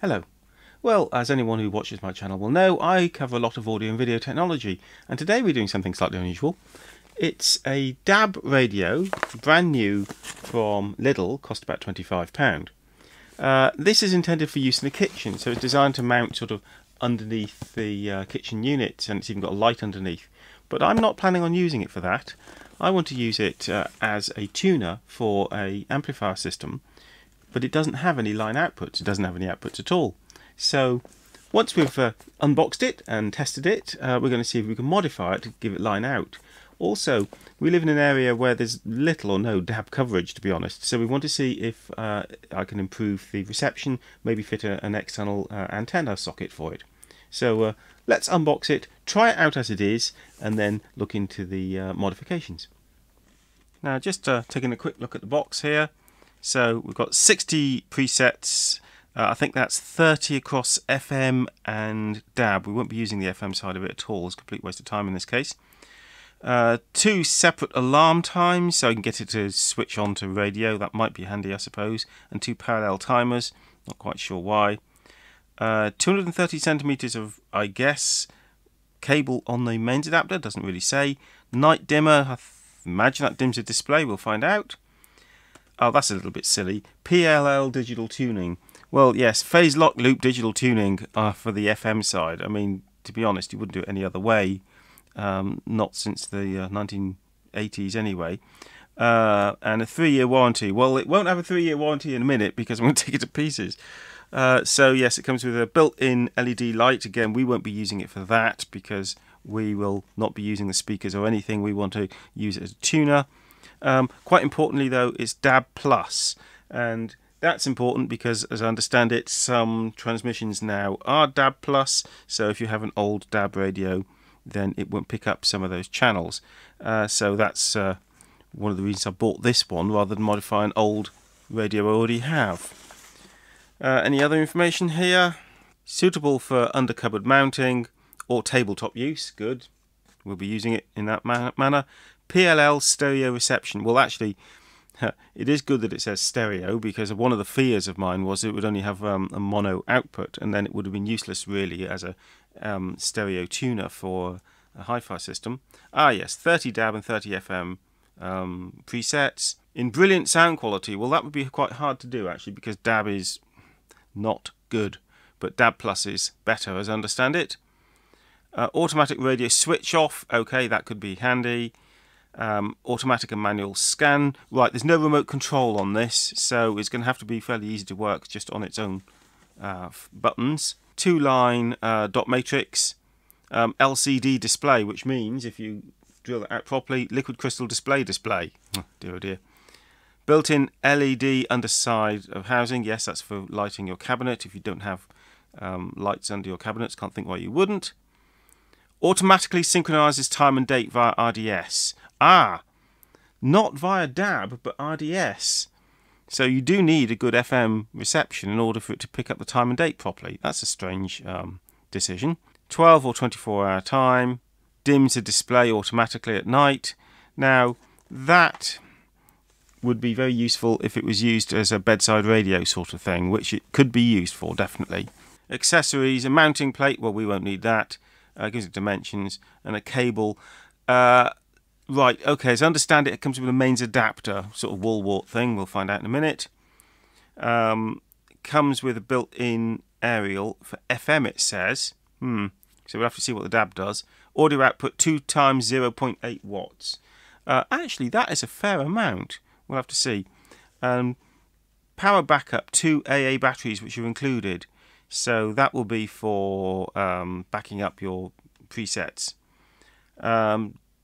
Hello. Well, as anyone who watches my channel will know, I cover a lot of audio and video technology, and today we're doing something slightly unusual. It's a DAB radio, brand new from Lidl, cost about £25. This is intended for use in the kitchen, so it's designed to mount sort of underneath the kitchen unit, and it's even got a light underneath. But I'm not planning on using it for that. I want to use it as a tuner for an amplifier system, but it doesn't have any line outputs, it doesn't have any outputs at all. So once we've unboxed it and tested it, we're going to see if we can modify it to give it line out. Also, we live in an area where there's little or no DAB coverage, to be honest, so we want to see if I can improve the reception, maybe fit an external antenna socket for it. So let's unbox it, try it out as it is, and then look into the modifications. Now, just taking a quick look at the box here. So we've got 60 presets. I think that's 30 across FM and DAB. We won't be using the FM side of it at all. It's a complete waste of time in this case. Two separate alarm times, so I can get it to switch on to radio. That might be handy, I suppose. And two parallel timers. Not quite sure why. 230 centimetres of, I guess, cable on the mains adapter. Doesn't really say. Night dimmer. I imagine that dims the display. We'll find out. Oh, that's a little bit silly. PLL digital tuning. Well, yes, phase lock loop digital tuning for the FM side. I mean, to be honest, you wouldn't do it any other way. Not since the 1980s anyway. And a 3-year warranty. Well, it won't have a 3-year warranty in a minute because I'm going to take it to pieces. So, yes, it comes with a built-in LED light. Again, we won't be using it for that because we will not be using the speakers or anything. We want to use it as a tuner. Quite importantly, though, it's DAB Plus, and that's important because, as I understand it, some transmissions now are DAB Plus, so if you have an old DAB radio, then it won't pick up some of those channels. So that's one of the reasons I bought this one, rather than modify an old radio I already have. Any other information here? Suitable for under-cupboard mounting or tabletop use, good. We'll be using it in that manner. PLL stereo reception. Well, actually, it is good that it says stereo because one of the fears of mine was it would only have a mono output, and then it would have been useless really as a stereo tuner for a hi-fi system. Ah, yes, 30 DAB and 30 FM presets in brilliant sound quality. Well, that would be quite hard to do actually because DAB is not good, but DAB Plus is better, as I understand it. Automatic radio switch off. Okay, that could be handy. Automatic and manual scan. Right, there's no remote control on this, so it's going to have to be fairly easy to work just on its own buttons. Two-line dot matrix LCD display, which means, if you drill it out properly, liquid crystal display. Oh, dear, oh dear. Built-in LED underside of housing. Yes, that's for lighting your cabinet. If you don't have lights under your cabinets, can't think why you wouldn't. Automatically synchronises time and date via RDS. Ah, not via DAB, but RDS. So you do need a good FM reception in order for it to pick up the time and date properly. That's a strange decision. 12 or 24-hour time. Dims the display automatically at night. Now, that would be very useful if it was used as a bedside radio sort of thing, which it could be used for, definitely. Accessories, a mounting plate. Well, we won't need that. Gives it dimensions and a cable. Right, okay, as I understand it, it comes with a mains adapter, sort of wall wart thing, we'll find out in a minute. Comes with a built-in aerial for FM, it says. So we'll have to see what the DAB does. Audio output 2 × 0.8 watts. Actually, that is a fair amount. We'll have to see. Power backup, 2 AA batteries, which are included. So that will be for backing up your presets.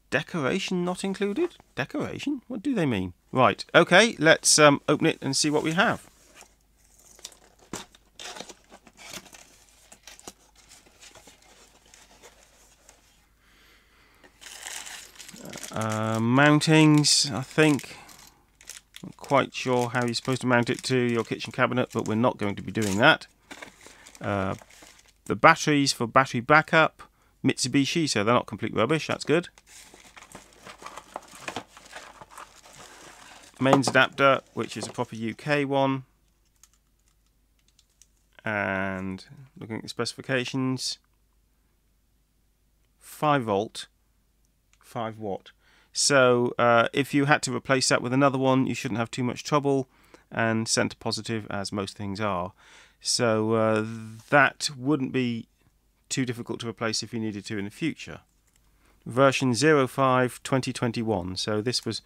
Decoration not included? Decoration? What do they mean? Right, okay, let's open it and see what we have. Mountings, I think. I'm not quite sure how you're supposed to mount it to your kitchen cabinet, but we're not going to be doing that. The batteries for battery backup, Mitsubishi, so they're not complete rubbish, that's good. Mains adapter, which is a proper UK one. and looking at the specifications, 5 volt 5 watt. So if you had to replace that with another one, you shouldn't have too much trouble, and center positive as most things are. So that wouldn't be too difficult to replace if you needed to in the future. Version 05/2021, so this was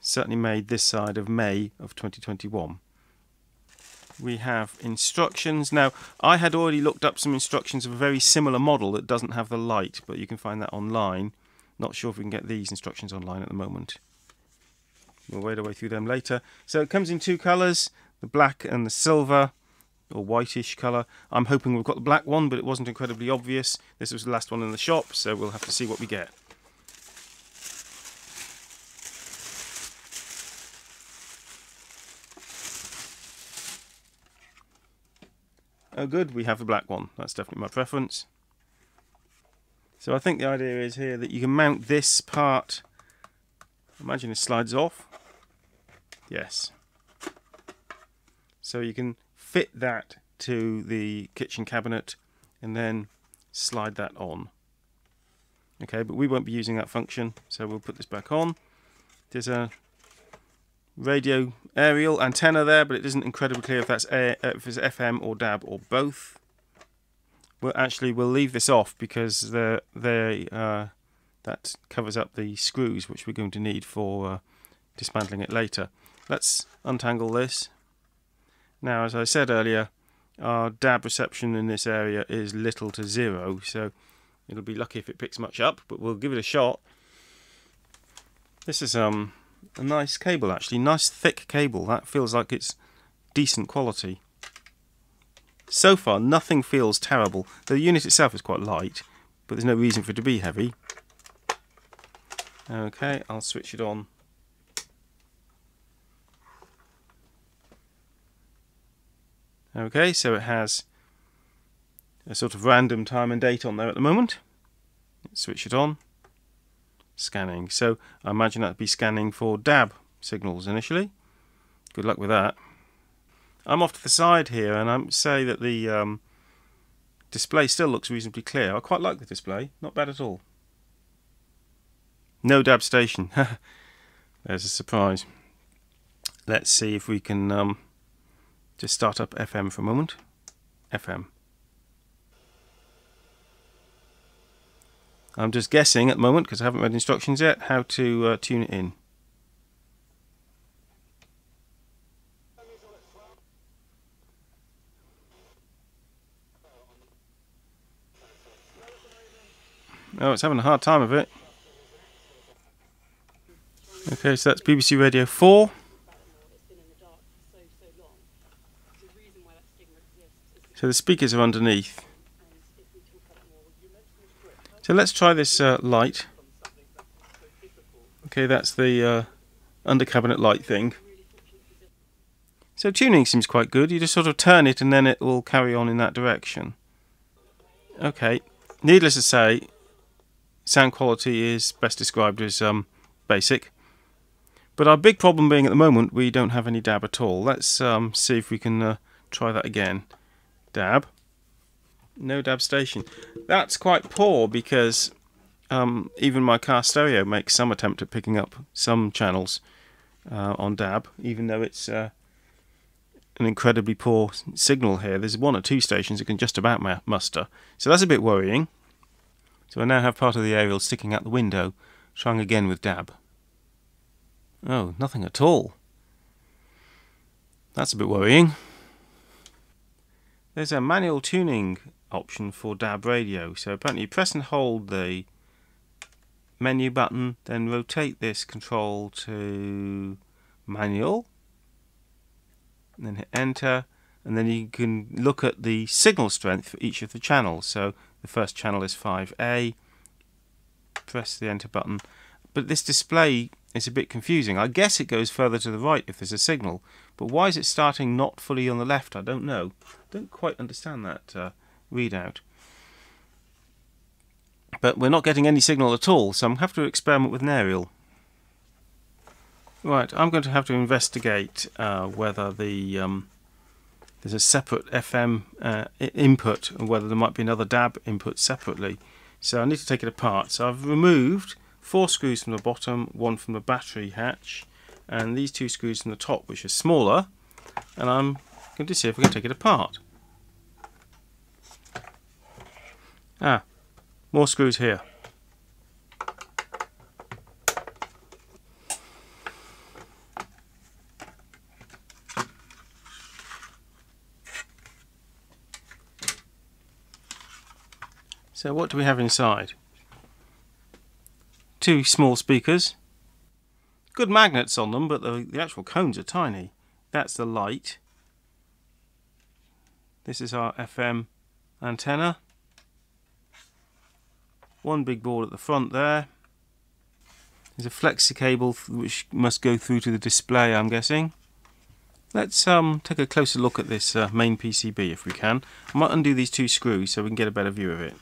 certainly made this side of May of 2021. We have instructions. Now, I had already looked up some instructions of a very similar model that doesn't have the light, but you can find that online. Not sure if we can get these instructions online at the moment. We'll wade our way through them later. So it comes in two colours, the black and the silver, or whitish colour. I'm hoping we've got the black one, but it wasn't incredibly obvious. This was the last one in the shop, so we'll have to see what we get. Oh good, we have the black one. That's definitely my preference. So I think the idea is here that you can mount this part. Imagine it slides off. Yes. So you can fit that to the kitchen cabinet and then slide that on. Okay, but we won't be using that function, so we'll put this back on. There's a radio aerial antenna there, but it isn't incredibly clear if that's if it's FM or DAB or both. Well, actually, we'll leave this off because that covers up the screws which we're going to need for dismantling it later. Let's untangle this. Now, as I said earlier, our DAB reception in this area is little to zero, so it'll be lucky if it picks much up, but we'll give it a shot. This is a nice cable, actually. Nice thick cable. That feels like it's decent quality. So far, nothing feels terrible. The unit itself is quite light, but there's no reason for it to be heavy. Okay, I'll switch it on. Okay, so it has a sort of random time and date on there at the moment. Let's switch it on. Scanning. So I imagine that'd be scanning for DAB signals initially. Good luck with that. I'm off to the side here, and I say that the display still looks reasonably clear. I quite like the display. Not bad at all. No DAB station. There's a surprise. Let's see if we can... just start up FM for a moment. FM. I'm just guessing at the moment because I haven't read instructions yet how to tune it in. Oh, it's having a hard time of it. Okay, so that's BBC Radio 4. So the speakers are underneath. So let's try this light. Okay, that's the under cabinet light thing. So tuning seems quite good. You just sort of turn it and then it will carry on in that direction. Okay, needless to say, sound quality is best described as basic. But our big problem being at the moment we don't have any DAB at all. Let's see if we can try that again. DAB. No DAB station. That's quite poor because even my car stereo makes some attempt at picking up some channels on DAB, even though it's an incredibly poor signal here. There's one or two stations it can just about muster. So that's a bit worrying. So I now have part of the aerial sticking out the window, trying again with DAB. Oh, nothing at all. That's a bit worrying. There's a manual tuning option for DAB radio, so apparently you press and hold the menu button, then rotate this control to manual, and then hit enter, and then you can look at the signal strength for each of the channels. So the first channel is 5A, press the enter button, but this display is a bit confusing. I guess it goes further to the right if there's a signal, but why is it starting not fully on the left? I don't know. Don't quite understand that readout. But we're not getting any signal at all, so I'm going to have to experiment with an aerial. Right, I'm going to have to investigate whether the there's a separate FM input, and whether there might be another DAB input separately. So I need to take it apart. So I've removed 4 screws from the bottom, 1 from the battery hatch, and these 2 screws from the top, which are smaller, and I'm going to see if we can take it apart. Ah, more screws here. So what do we have inside? 2 small speakers. Good magnets on them, but the actual cones are tiny. That's the light. This is our FM antenna. 1 big board at the front there. There's a flexi cable which must go through to the display, I'm guessing. Let's take a closer look at this main PCB if we can. I might undo these 2 screws so we can get a better view of it.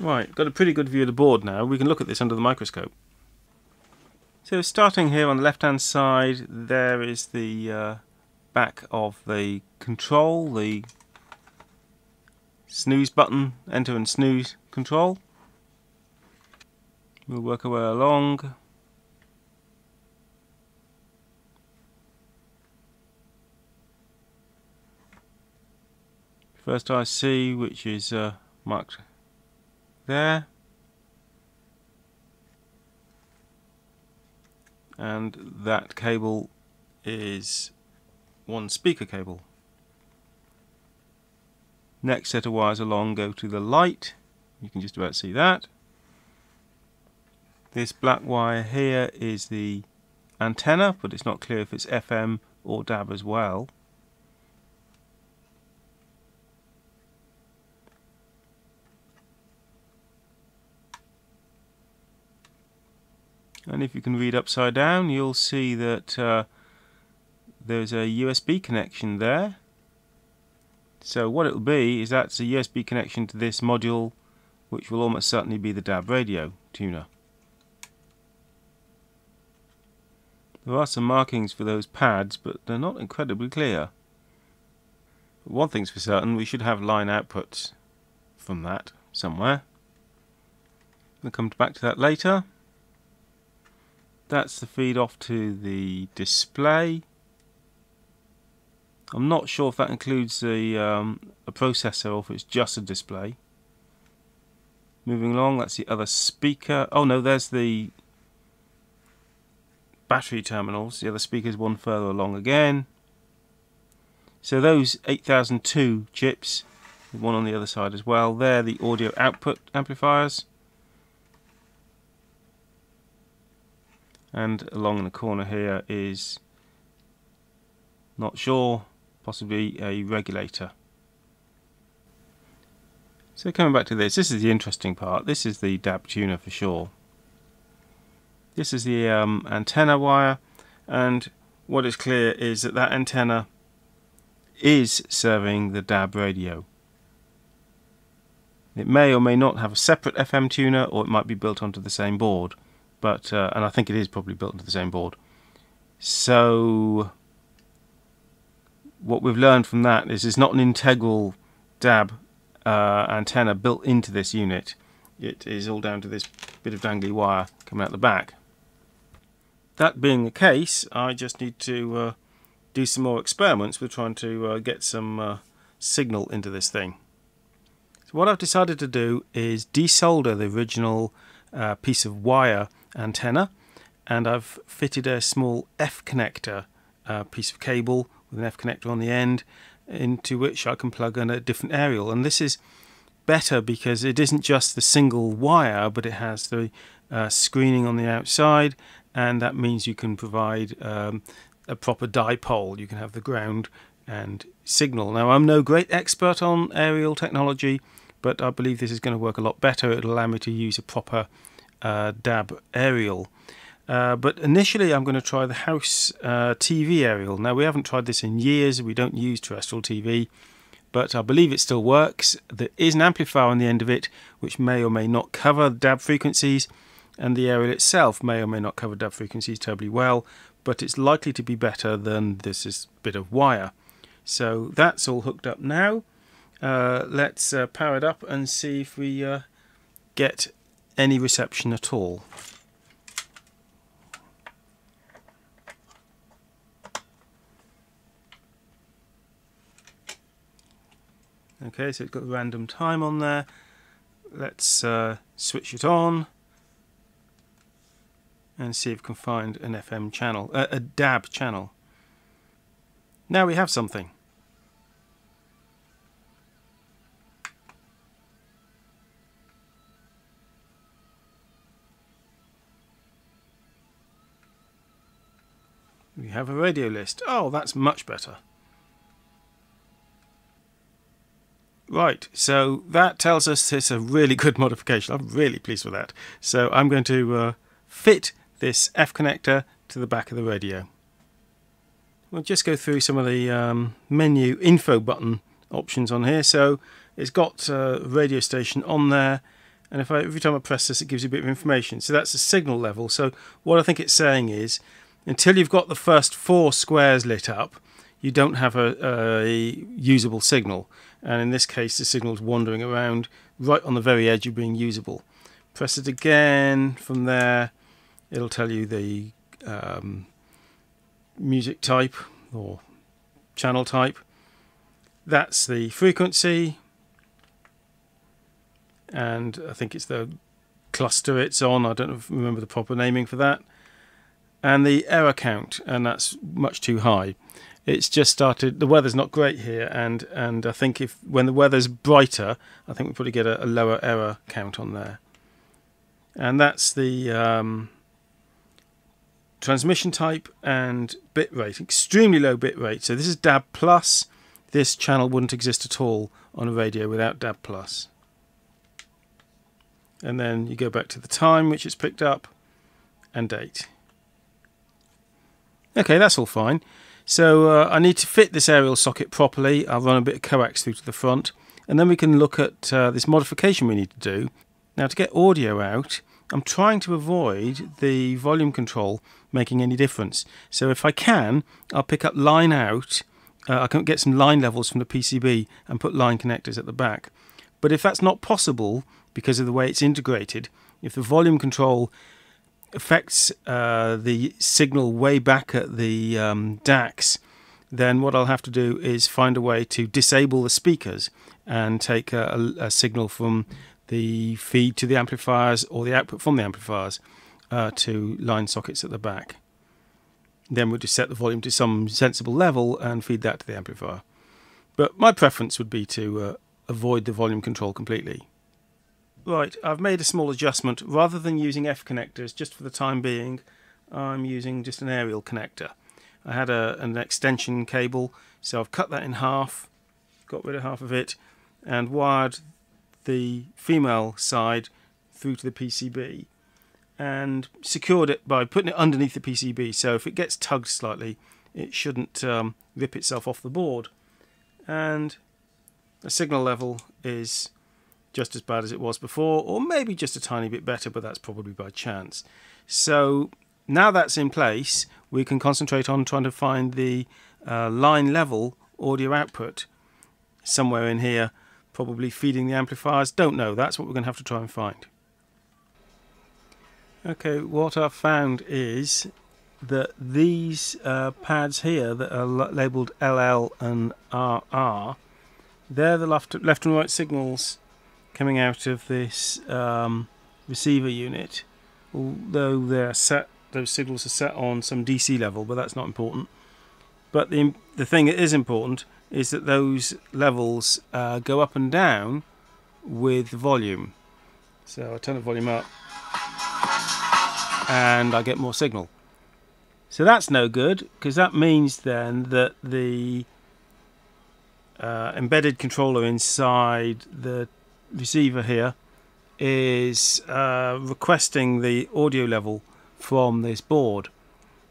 Right, got a pretty good view of the board now. We can look at this under the microscope. So starting here on the left hand side, there is the back of the control, the snooze button, enter and snooze control. We'll work our way along. First IC, which is marked there, and that cable is 1 speaker cable. Next set of wires along go to the light. You can just about see that. This black wire here is the antenna, but it's not clear if it's FM or DAB as well. And if you can read upside down, you'll see that there's a USB connection there. So what it'll be is that's a USB connection to this module, which will almost certainly be the DAB radio tuner. There are some markings for those pads, but they're not incredibly clear. But one thing's for certain, we should have line outputs from that somewhere. We'll come back to that later. That's the feed off to the display. I'm not sure if that includes a processor or if it's just a display. Moving along, that's the other speaker. Oh no, there's the battery terminals. The other speaker's 1 further along again. So those 8002 chips, the one on the other side as well, they're the audio output amplifiers. And along in the corner here is, not sure, possibly a regulator. So coming back to this, this is the interesting part. This is the DAB tuner for sure. This is the antenna wire, and what is clear is that that antenna is serving the DAB radio. It may or may not have a separate FM tuner, or it might be built onto the same board, but and I think it is probably built onto the same board. So what we've learned from that is it's not an integral DAB antenna built into this unit. It is all down to this bit of dangly wire coming out the back. That being the case, I just need to do some more experiments with trying to get some signal into this thing. So what I've decided to do is desolder the original piece of wire antenna, and I've fitted a small F connector piece of cable with an F connector on the end, into which I can plug in a different aerial. And this is better because it isn't just the single wire, but it has the screening on the outside, and that means you can provide a proper dipole. You can have the ground and signal. Now, I'm no great expert on aerial technology, but I believe this is going to work a lot better. It'll allow me to use a proper DAB aerial. But initially I'm going to try the house TV aerial. Now, we haven't tried this in years. We don't use terrestrial TV. but I believe it still works. There is an amplifier on the end of it which may or may not cover DAB frequencies, and the aerial itself may or may not cover DAB frequencies terribly well, but it's likely to be better than this bit of wire. So that's all hooked up now. Let's power it up and see if we get any reception at all. Okay, so it's got a random time on there. Let's switch it on and see if we can find an FM channel, a DAB channel. Now we have something. We have a radio list. Oh, that's much better. Right, so that tells us it's a really good modification. I'm really pleased with that. So I'm going to fit this F connector to the back of the radio. We'll just go through some of the menu info button options on here. So it's got a radio station on there, and if every time I press this, it gives you a bit of information. So that's the signal level. So what I think it's saying is, until you've got the first 4 squares lit up, you don't have a usable signal. And in this case, the signal's wandering around right on the very edge of being usable. Press it again from there. It'll tell you the music type or channel type. That's the frequency, and I think it's the cluster it's on. I don't remember the proper naming for that. And the error count, and that's much too high. It's just started. The weather's not great here, and I think when the weather's brighter, I think we'll probably get a lower error count on there. And that's the transmission type and bit rate, extremely low bit rate. So this is DAB Plus. This channel wouldn't exist at all on a radio without DAB Plus. And then you go back to the time which it's picked up and date. Okay, that's all fine. So I need to fit this aerial socket properly. I'll run a bit of coax through to the front, and then we can look at this modification we need to do. Now, to get audio out, I'm trying to avoid the volume control making any difference. So if I can, I'll pick up line out. I can get some line levels from the PCB and put line connectors at the back. But if that's not possible because of the way it's integrated, if the volume control affects the signal way back at the DACs, then what I'll have to do is find a way to disable the speakers and take a signal from the feed to the amplifiers or the output from the amplifiers to line sockets at the back. Then we'll just set the volume to some sensible level and feed that to the amplifier. But my preference would be to avoid the volume control completely. Right, I've made a small adjustment. Rather than using F connectors, just for the time being, I'm using just an aerial connector. I had an extension cable, so I've cut that in half, got rid of half of it, and wired the female side through to the PCB and secured it by putting it underneath the PCB, so if it gets tugged slightly it shouldn't rip itself off the board. And the signal level is just as bad as it was before, or maybe just a tiny bit better, but that's probably by chance. So now that's in place, we can concentrate on trying to find the line level audio output somewhere in here, probably feeding the amplifiers. Don't know. That's what we're going to have to try and find. Okay, what I've found is that these pads here that are labelled LL and RR, they're the left and right signals coming out of this receiver unit, although they're set, those signals are set on some DC level, but that's not important. But the thing that is important is that those levels go up and down with volume. So I turn the volume up and I get more signal. So that's no good, because that means then that the embedded controller inside the receiver here is requesting the audio level from this board.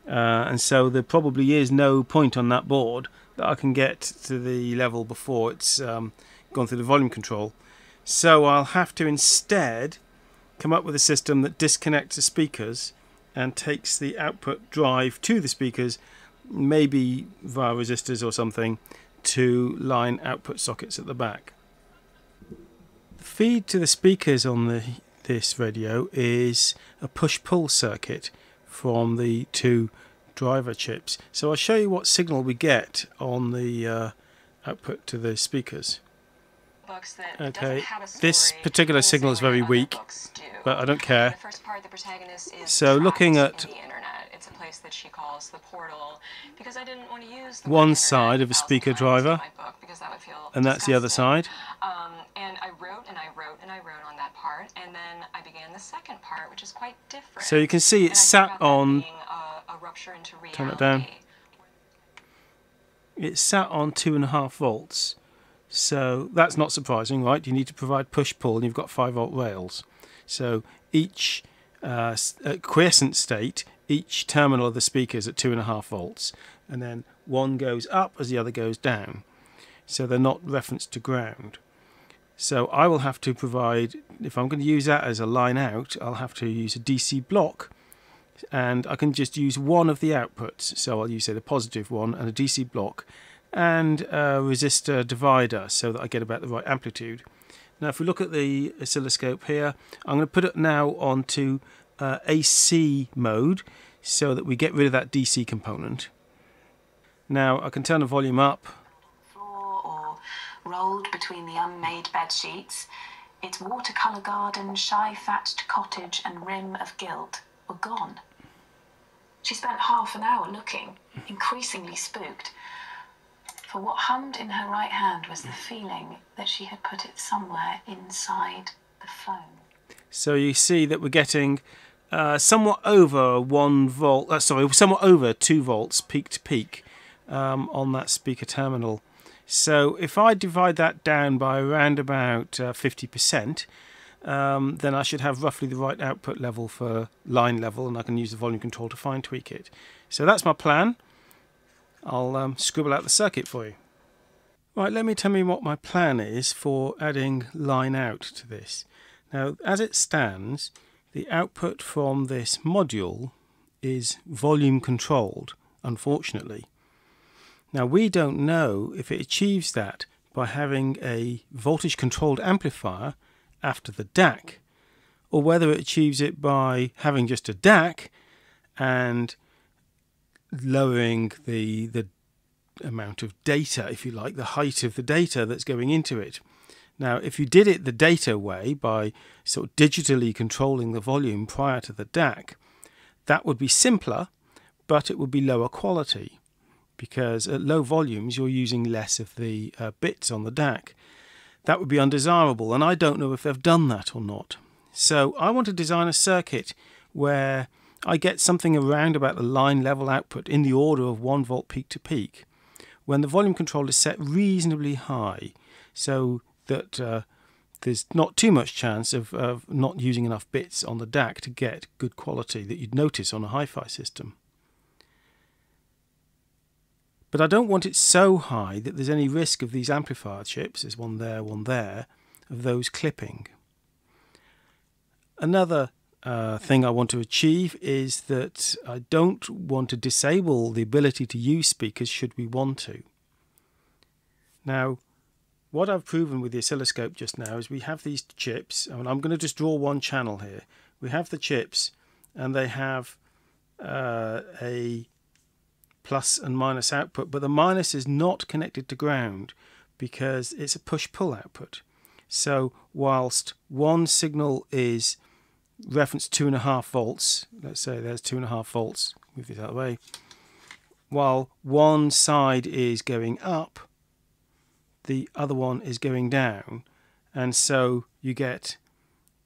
And so there probably is no point on that board that I can get to the level before it's gone through the volume control. So I'll have to instead come up with a system that disconnects the speakers and takes the output drive to the speakers, maybe via resistors or something, to line output sockets at the back. The feed to the speakers on this radio is a push-pull circuit from the two driver chips. So I'll show you what signal we get on the output to the speakers. Okay, this particular signal is very weak, but I don't care. So looking at one side of a speaker driver, and that's the other side. And I wrote and I wrote and I wrote on that part, and then I began the second part, which is quite different. So you can see it's sat on. Turn it down. It's sat on 2.5 volts. So that's not surprising, right? You need to provide push-pull, and you've got 5-volt rails. So each quiescent state, each terminal of the speaker is at 2.5 volts, and then one goes up as the other goes down. So they're not referenced to ground. So I will have to provide, if I'm going to use that as a line out, I'll have to use a DC block, and I can just use one of the outputs. So I'll use, say, the positive one and a DC block, and a resistor divider so that I get about the right amplitude. Now if we look at the oscilloscope here, I'm going to put it now onto AC mode so that we get rid of that DC component. Now I can turn the volume up. Floor or rolled between the unmade bed sheets, its watercolour garden, shy thatched cottage and rim of gilt were gone. She spent half an hour looking, increasingly spooked. For what hummed in her right hand was the feeling that she had put it somewhere inside the phone. So you see that we're getting somewhat over 1 volt. Sorry, somewhat over 2 volts peak to peak on that speaker terminal. So if I divide that down by around about 50%, then I should have roughly the right output level for line level, and I can use the volume control to fine tweak it. So that's my plan. I'll scribble out the circuit for you. Right, tell me what my plan is for adding line out to this. Now, as it stands, the output from this module is volume controlled, unfortunately. Now, we don't know if it achieves that by having a voltage controlled amplifier after the DAC, or whether it achieves it by having just a DAC and lowering the amount of data, if you like, the height of the data that's going into it. Now, if you did it the data way, by sort of digitally controlling the volume prior to the DAC, that would be simpler, but it would be lower quality, because at low volumes you're using less of the bits on the DAC. That would be undesirable, and I don't know if they've done that or not. So I want to design a circuit where I get something around about the line level output in the order of 1 volt peak to peak when the volume control is set reasonably high, so that there's not too much chance of not using enough bits on the DAC to get good quality that you'd notice on a hi-fi system. But I don't want it so high that there's any risk of these amplifier chips, there's one there, of those clipping. Another thing I want to achieve is that I don't want to disable the ability to use speakers should we want to. Now, what I've proven with the oscilloscope just now is we have these chips, and I'm going to just draw one channel here. We have the chips, and they have a plus and minus output, but the minus is not connected to ground because it's a push-pull output. So whilst one signal is reference 2.5 volts, let's say there's 2.5 volts, move this out of the way, while one side is going up, the other one is going down, and so you get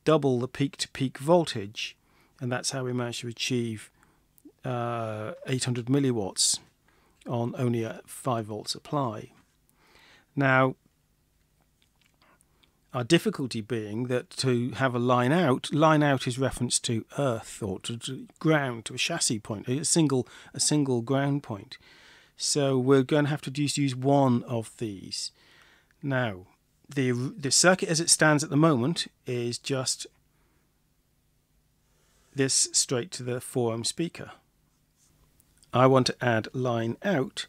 double the peak to peak voltage, and that's how we managed to achieve 800 milliwatts on only a 5-volt supply. Now, our difficulty being that to have a line out is reference to earth or to ground, to a chassis point, a single ground point. So we're going to have to just use one of these. Now, the circuit as it stands at the moment is just this straight to the 4-ohm speaker. I want to add line out,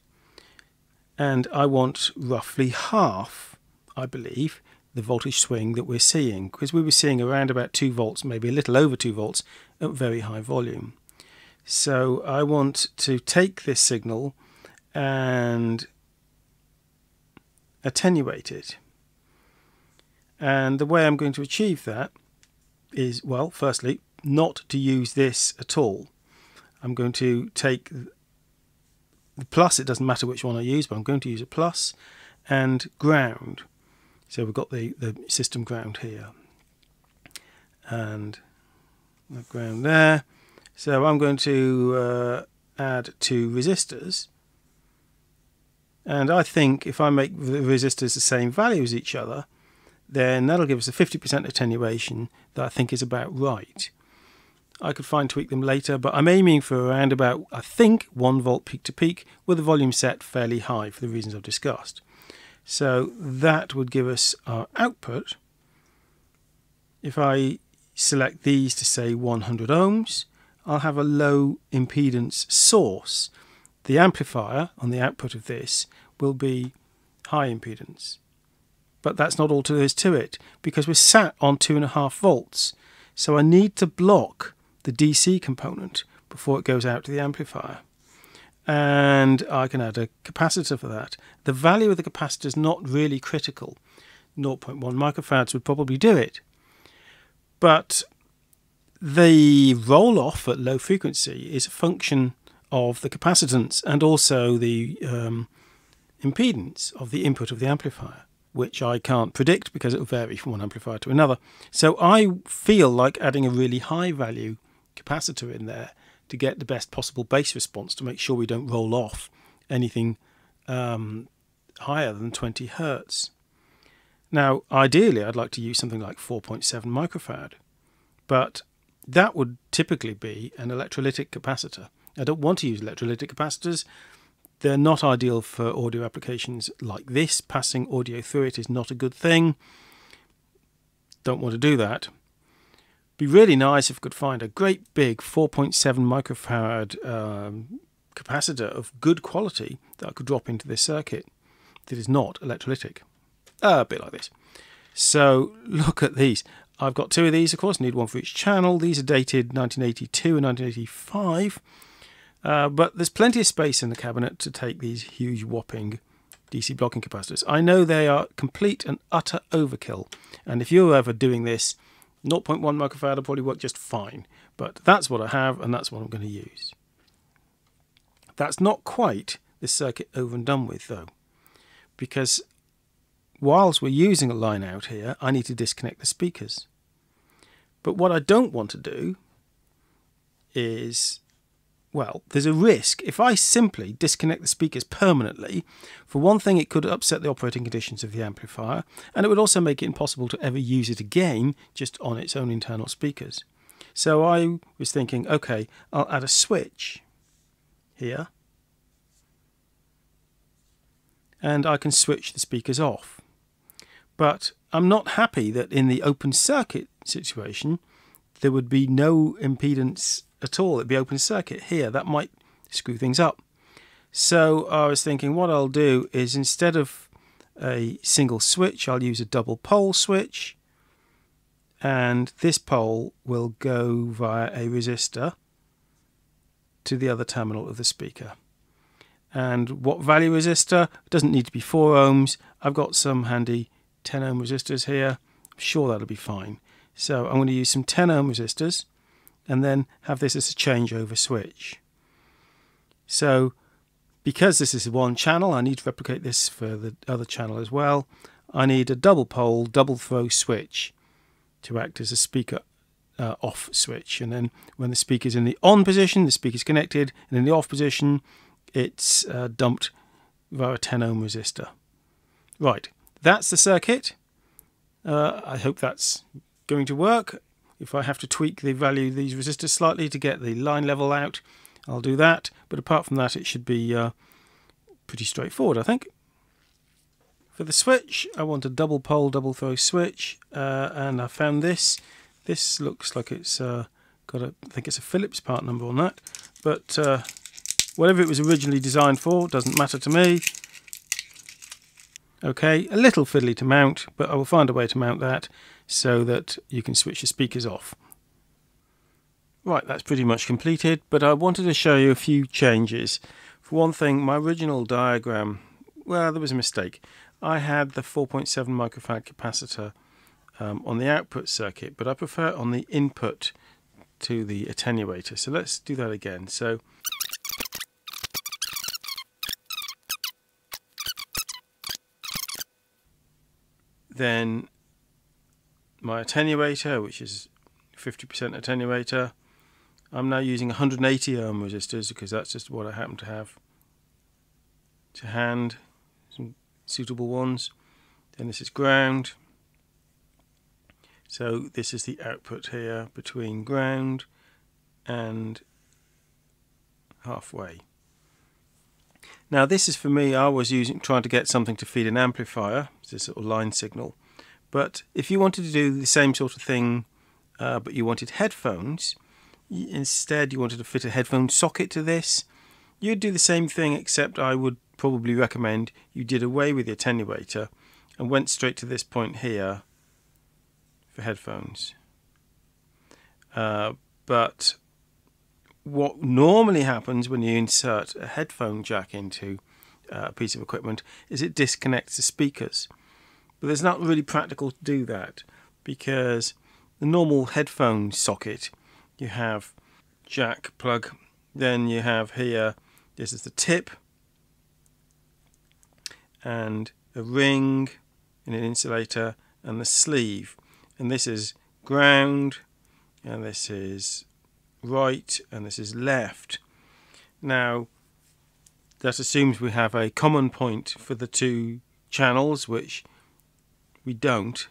and I want roughly half, I believe, the voltage swing that we're seeing, because we were seeing around about 2 volts, maybe a little over 2 volts at very high volume. So I want to take this signal and attenuate it. And the way I'm going to achieve that is, well, firstly, not to use this at all. I'm going to take the plus, it doesn't matter which one I use, but I'm going to use a plus, and ground. So we've got the system ground here, and the ground there. So I'm going to add 2 resistors, and I think if I make the resistors the same value as each other, then that'll give us a 50% attenuation that I think is about right. I could fine-tweak them later, but I'm aiming for around about, I think, 1 volt peak-to-peak with the volume set fairly high for the reasons I've discussed. So that would give us our output. If I select these to, say, 100 ohms, I'll have a low impedance source. The amplifier on the output of this will be high impedance. But that's not all there is to it, because we're sat on 2.5 volts. So I need to block the DC component before it goes out to the amplifier. And I can add a capacitor for that. The value of the capacitor is not really critical. 0.1 microfarads would probably do it. But the roll-off at low frequency is a function of the capacitance and also the impedance of the input of the amplifier, which I can't predict because it will vary from one amplifier to another. So I feel like adding a really high value capacitor in there to get the best possible bass response, to make sure we don't roll off anything higher than 20 Hertz. Now, ideally, I'd like to use something like 4.7 microfarad, but that would typically be an electrolytic capacitor. I don't want to use electrolytic capacitors. They're not ideal for audio applications like this. Passing audio through it is not a good thing. Don't want to do that. Be really nice if we could find a great big 4.7 microfarad capacitor of good quality that I could drop into this circuit that is not electrolytic. A bit like this. So look at these. I've got 2 of these, of course. I need 1 for each channel. These are dated 1982 and 1985. But there's plenty of space in the cabinet to take these huge whopping DC blocking capacitors. I know they are complete and utter overkill, and if you're ever doing this, 0.1 microfarad will probably work just fine, but that's what I have and that's what I'm going to use. That's not quite the circuit over and done with though, because whilst we're using a line out here, I need to disconnect the speakers. But what I don't want to do is, well, there's a risk. If I simply disconnect the speakers permanently, for one thing, it could upset the operating conditions of the amplifier, and it would also make it impossible to ever use it again just on its own internal speakers. So I was thinking, okay, I'll add a switch here, and I can switch the speakers off. But I'm not happy that in the open circuit situation, there would be no impedance at all. It'd be open circuit here. That might screw things up. So I was thinking what I'll do is, instead of a single switch, I'll use a double pole switch, and this pole will go via a resistor to the other terminal of the speaker. And what value resistor? It doesn't need to be 4 ohms. I've got some handy 10 ohm resistors here. I'm sure that'll be fine. So I'm going to use some 10 ohm resistors and then have this as a changeover switch. So because this is one channel, I need to replicate this for the other channel as well. I need a double pole, double throw switch to act as a speaker off switch. And then when the speaker's in the on position, the speaker's connected, and in the off position, it's dumped via a 10 ohm resistor. Right, that's the circuit. I hope that's going to work. If I have to tweak the value of these resistors slightly to get the line level out, I'll do that. But apart from that, it should be pretty straightforward, I think. For the switch, I want a double pole, double throw switch, and I found this. This looks like it's got a, I think it's a Phillips part number on that, but whatever it was originally designed for doesn't matter to me. Okay, a little fiddly to mount, but I will find a way to mount that so that you can switch the speakers off. Right, that's pretty much completed, but I wanted to show you a few changes. For one thing, my original diagram, well, there was a mistake. I had the 4.7 microfarad capacitor on the output circuit, but I prefer it on the input to the attenuator. So let's do that again. So then my attenuator, which is 50% attenuator, I'm now using 180 ohm resistors because that's just what I happen to have to hand, some suitable ones. Then this is ground. So this is the output here between ground and halfway. Now this is for me, I was trying to get something to feed an amplifier, this sort of line signal. But if you wanted to do the same sort of thing, but you wanted headphones, instead you wanted to fit a headphone socket to this, you'd do the same thing, except I would probably recommend you did away with the attenuator and went straight to this point here for headphones. But what normally happens when you insert a headphone jack into a piece of equipment is it disconnects the speakers. But it's not really practical to do that because the normal headphone socket, you have jack plug, then you have here, this is the tip, and a ring and an insulator and the sleeve. And this is ground, and this is right, and this is left. Now, that assumes we have a common point for the two channels, which we don't.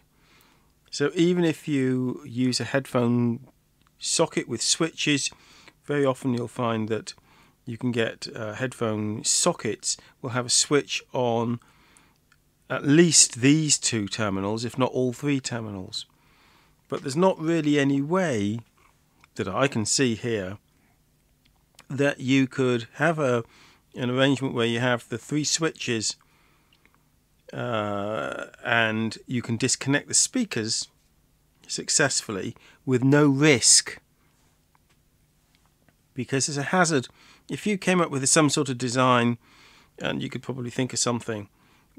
So even if you use a headphone socket with switches, very often you'll find that you can get headphone sockets will have a switch on at least these two terminals, if not all three terminals. But there's not really any way that I can see here that you could have an arrangement where you have the three switches and you can disconnect the speakers successfully with no risk, because there's a hazard. If you came up with some sort of design, and you could probably think of something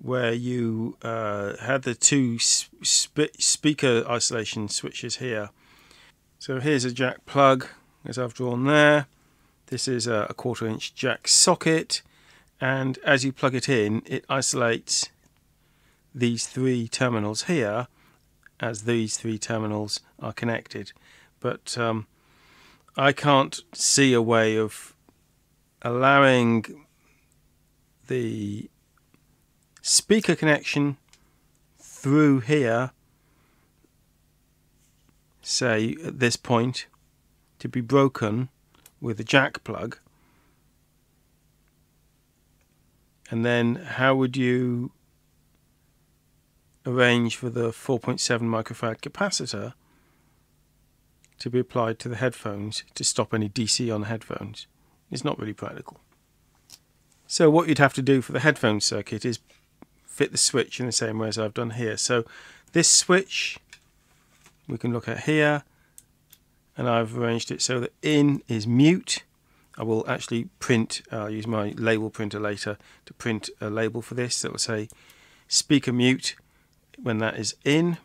where you had the two speaker isolation switches here. So here's a jack plug, as I've drawn there. This is a 1/4 inch jack socket, and as you plug it in, it isolates these three terminals here, as these three terminals are connected. But I can't see a way of allowing the speaker connection through here, say at this point, to be broken with a jack plug. And then how would you arrange for the 4.7 microfarad capacitor to be applied to the headphones to stop any DC on the headphones? It's not really practical. So what you'd have to do for the headphone circuit is fit the switch in the same way as I've done here. So this switch we can look at here, and I've arranged it so that in is mute. I will actually print, I'll use my label printer later to print a label for this that will say speaker mute when that is in,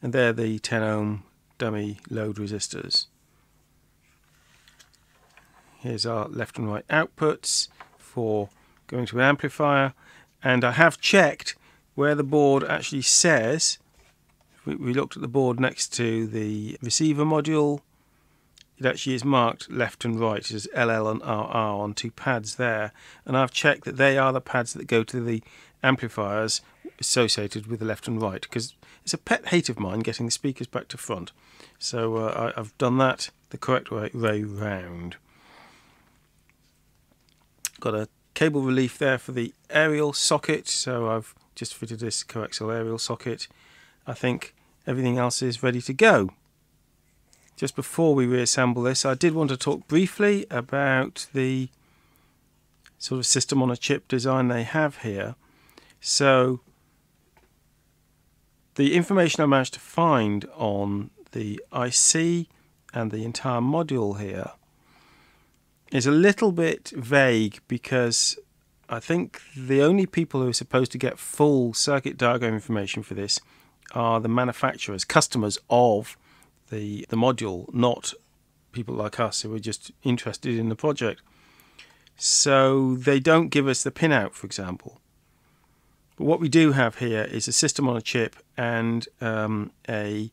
and they're the 10 ohm dummy load resistors. Here's our left and right outputs for going to an amplifier, and I have checked where the board actually says. We looked at the board next to the receiver module. It actually is marked left and right. It says LL and RR on two pads there. And I've checked that they are the pads that go to the amplifiers associated with the left and right, because it's a pet hate of mine getting the speakers back to front. So I've done that the correct way round. Got a cable relief there for the aerial socket, so I've just fitted this coaxial aerial socket. I think everything else is ready to go. Just before we reassemble this, I did want to talk briefly about the sort of system on a chip design they have here. So the information I managed to find on the IC and the entire module here is a little bit vague, because I think the only people who are supposed to get full circuit diagram information for this are the manufacturers, customers of the module, not people like us who are just interested in the project. So they don't give us the pinout, for example. But what we do have here is a system on a chip and a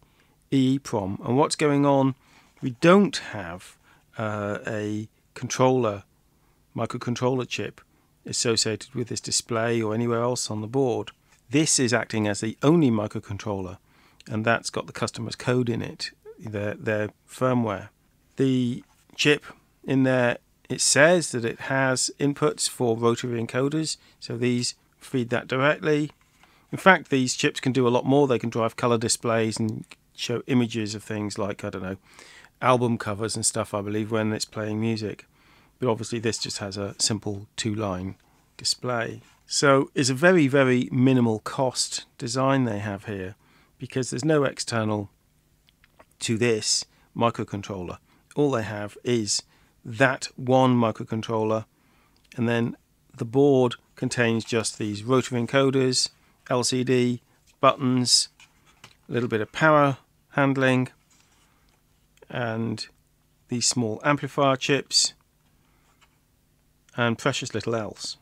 EEPROM. And what's going on, we don't have a microcontroller chip associated with this display or anywhere else on the board. This is acting as the only microcontroller, and that's got the customer's code in it, their firmware. The chip in there, it says that it has inputs for rotary encoders, so these feed that directly. In fact, these chips can do a lot more. They can drive color displays and show images of things like, I don't know, album covers and stuff, I believe, when it's playing music. But obviously this just has a simple 2-line display. So it's a very, very minimal cost design they have here, because there's no external to this microcontroller. All they have is that one microcontroller, and then the board contains just these rotary encoders, LCD, buttons, a little bit of power handling, and these small amplifier chips, and precious little else.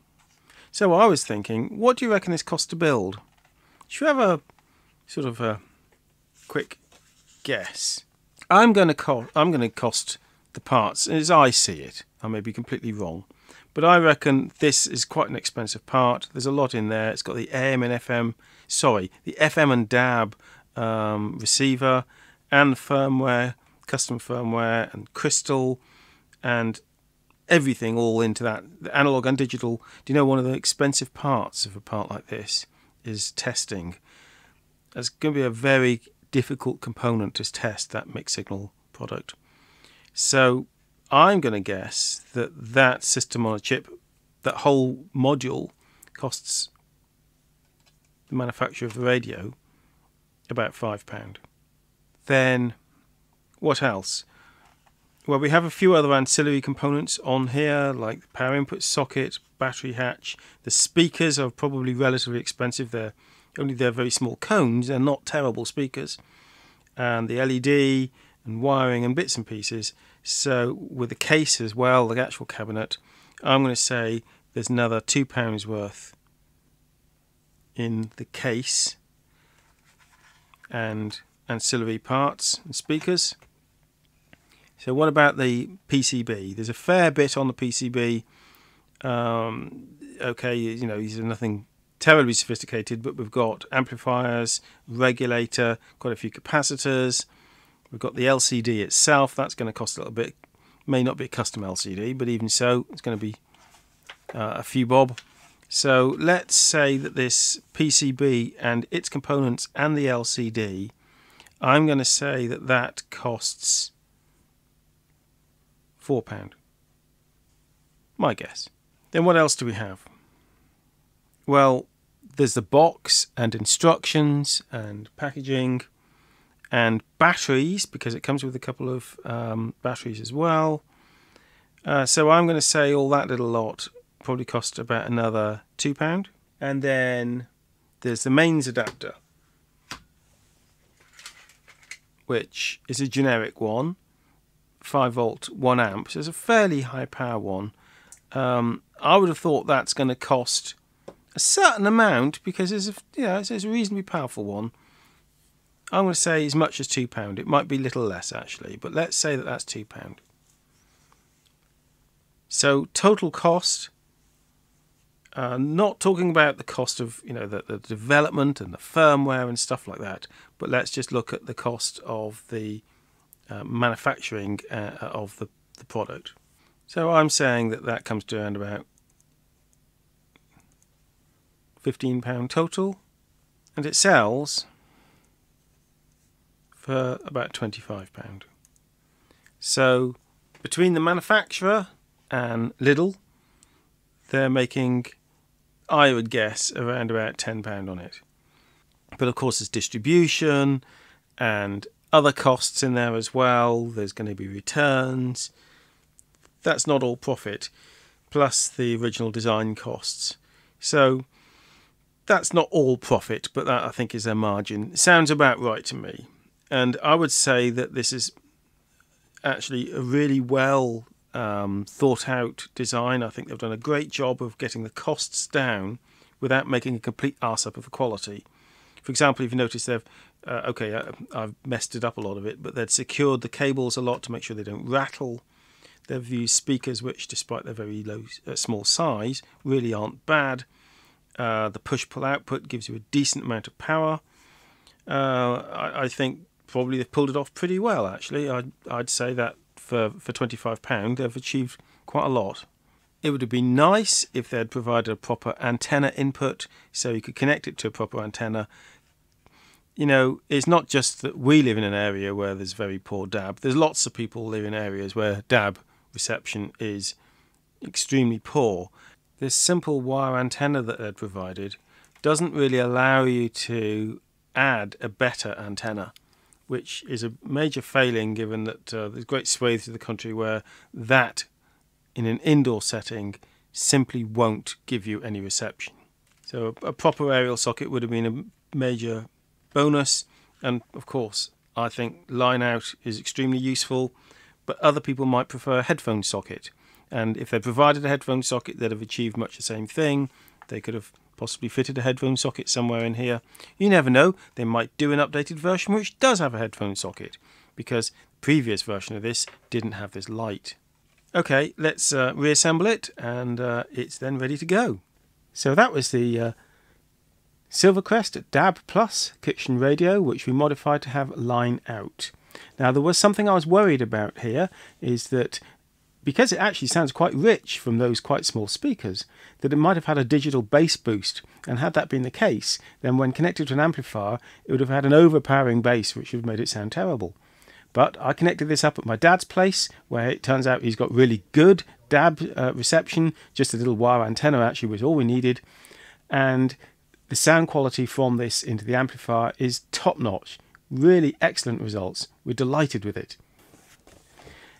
So I was thinking, what do you reckon this costs to build? Should we have a sort of a quick guess? I'm going to cost the parts, as I see it. I may be completely wrong, but I reckon this is quite an expensive part. There's a lot in there. It's got the AM and FM, sorry, the FM and DAB receiver, and firmware, custom firmware, and crystal, and everything all into that, the analog and digital. Do you know, one of the expensive parts of a part like this is testing. It's going to be a very difficult component to test, that mixed signal product. So I'm going to guess that that system on a chip, that whole module, costs the manufacturer of the radio about £5. Then what else? Well, we have a few other ancillary components on here, like the power input socket, battery hatch. The speakers are probably relatively expensive. They're very small cones, they're not terrible speakers, and the LED and wiring and bits and pieces. So with the case as well, the actual cabinet, I'm going to say there's another £2 worth in the case and ancillary parts and speakers. So what about the PCB? There's a fair bit on the PCB. Okay, you know, these are nothing terribly sophisticated, but we've got amplifiers, regulator, quite a few capacitors. We've got the LCD itself. That's going to cost a little bit. May not be a custom LCD, but even so, it's going to be a few bob. So let's say that this PCB and its components and the LCD, I'm going to say that that costs £4. My guess. Then what else do we have? Well, there's the box and instructions and packaging and batteries, because it comes with a couple of batteries as well. So I'm going to say all that little lot probably cost about another £2. And then there's the mains adapter, which is a generic one, 5V 1A. So it's a fairly high power one. I would have thought that's going to cost a certain amount, because it's a, you know, it's a reasonably powerful one. I'm going to say as much as £2. It might be a little less actually, but let's say that that's £2. So total cost, not talking about the cost of, you know, the development and the firmware and stuff like that, but let's just look at the cost of the manufacturing of the product. So I'm saying that that comes to around about £15 total, and it sells for about £25. So between the manufacturer and Lidl, they're making, I would guess, around about £10 on it. But of course there's distribution and other costs in there as well. There's going to be returns. That's not all profit, plus the original design costs. So that's not all profit, but that I think is their margin. It sounds about right to me. And I would say that this is actually a really well thought out design. I think they've done a great job of getting the costs down without making a complete arse up of the quality. For example, if you notice they've, I've messed it up a lot of it, but they've secured the cables a lot to make sure they don't rattle. They've used speakers which, despite their very low, small size, really aren't bad. The push-pull output gives you a decent amount of power. I think probably they've pulled it off pretty well, actually. I'd say that for £25, they've achieved quite a lot. It would have been nice if they'd provided a proper antenna input, so you could connect it to a proper antenna. You know, it's not just that we live in an area where there's very poor DAB. There's lots of people live in areas where DAB reception is extremely poor. This simple wire antenna that they've provided doesn't really allow you to add a better antenna, which is a major failing, given that there's great swathes of the country where that, in an indoor setting, simply won't give you any reception. So a proper aerial socket would have been a major bonus, and of course I think line out is extremely useful, but other people might prefer a headphone socket, and if they provided a headphone socket they'd have achieved much the same thing. They could have possibly fitted a headphone socket somewhere in here. You never know, they might do an updated version which does have a headphone socket, because the previous version of this didn't have this light. Okay, let's reassemble it, and it's then ready to go. So that was the Silvercrest DAB Plus kitchen radio, which we modified to have line out. Now there was something I was worried about here, is that because it actually sounds quite rich from those quite small speakers, that it might have had a digital bass boost, and had that been the case, then when connected to an amplifier it would have had an overpowering bass which would have made it sound terrible. But I connected this up at my dad's place, where it turns out he's got really good DAB reception. Just a little wire antenna actually was all we needed, and the sound quality from this into the amplifier is top-notch. Really excellent results. We're delighted with it.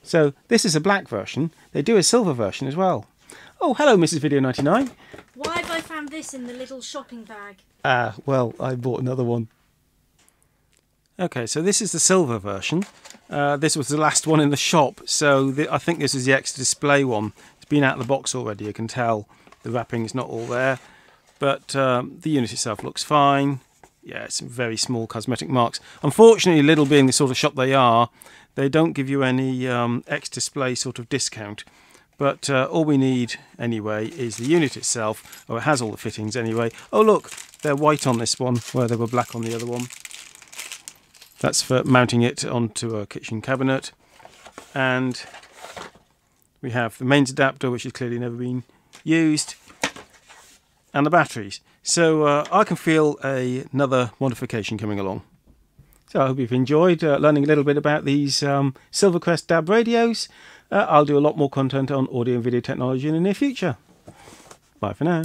So this is a black version. They do a silver version as well. Oh, hello, Mrs. Video 99. Why have I found this in the little shopping bag? Well, I bought another one. Okay, so this is the silver version. This was the last one in the shop, so I think this is the extra display one. It's been out of the box already, you can tell. The wrapping's not all there. But the unit itself looks fine. Yeah, some very small cosmetic marks. Unfortunately, Lidl being the sort of shop they are, they don't give you any ex-display sort of discount. But all we need anyway is the unit itself. Oh, it has all the fittings anyway. Oh look, they're white on this one where they were black on the other one. That's for mounting it onto a kitchen cabinet. And we have the mains adapter, which has clearly never been used, and the batteries. So I can feel another modification coming along. So I hope you've enjoyed learning a little bit about these Silvercrest DAB radios. I'll do a lot more content on audio and video technology in the near future. Bye for now.